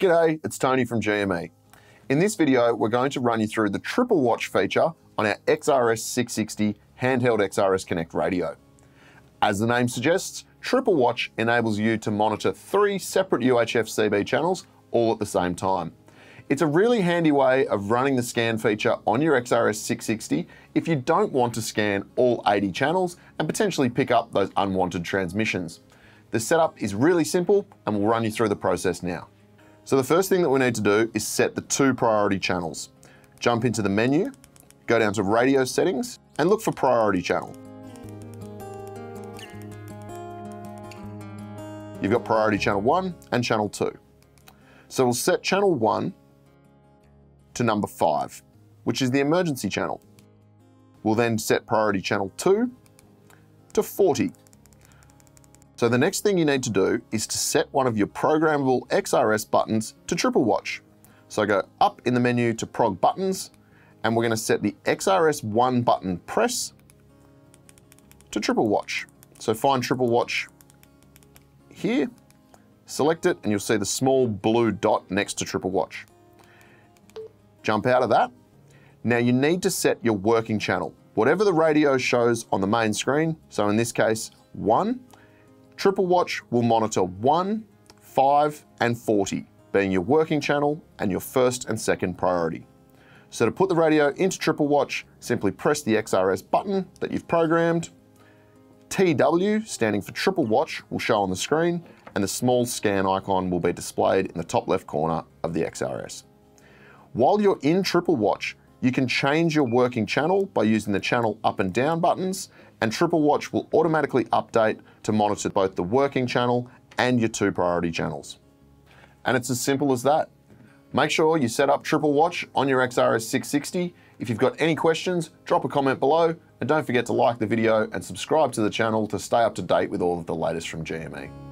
G'day, it's Tony from GME. In this video, we're going to run you through the triple watch feature on our XRS 660 handheld XRS Connect radio. As the name suggests, triple watch enables you to monitor three separate UHF CB channels all at the same time. It's a really handy way of running the scan feature on your XRS 660 if you don't want to scan all 80 channels and potentially pick up those unwanted transmissions. The setup is really simple and we'll run you through the process now. So the first thing that we need to do is set the two priority channels. Jump into the menu, go down to radio settings and look for priority channel. You've got priority channel 1 and channel 2. So we'll set channel 1 to number 5, which is the emergency channel. We'll then set priority channel 2 to 40. So the next thing you need to do is to set one of your programmable XRS buttons to triple watch. So go up in the menu to prog buttons, and we're going to set the XRS1 button press to triple watch. So find triple watch here, select it, and you'll see the small blue dot next to triple watch. Jump out of that. Now you need to set your working channel, whatever the radio shows on the main screen. So in this case, 1. Triple watch will monitor 1, 5 and 40, being your working channel and your first and second priority. So to put the radio into triple watch, simply press the XRS button that you've programmed. TW, standing for triple watch, will show on the screen and the small scan icon will be displayed in the top left corner of the XRS. While you're in triple watch, you can change your working channel by using the channel up and down buttons, and triple watch will automatically update to monitor both the working channel and your two priority channels. And it's as simple as that. Make sure you set up triple watch on your XRS 660. If you've got any questions, drop a comment below, and don't forget to like the video and subscribe to the channel to stay up to date with all of the latest from GME.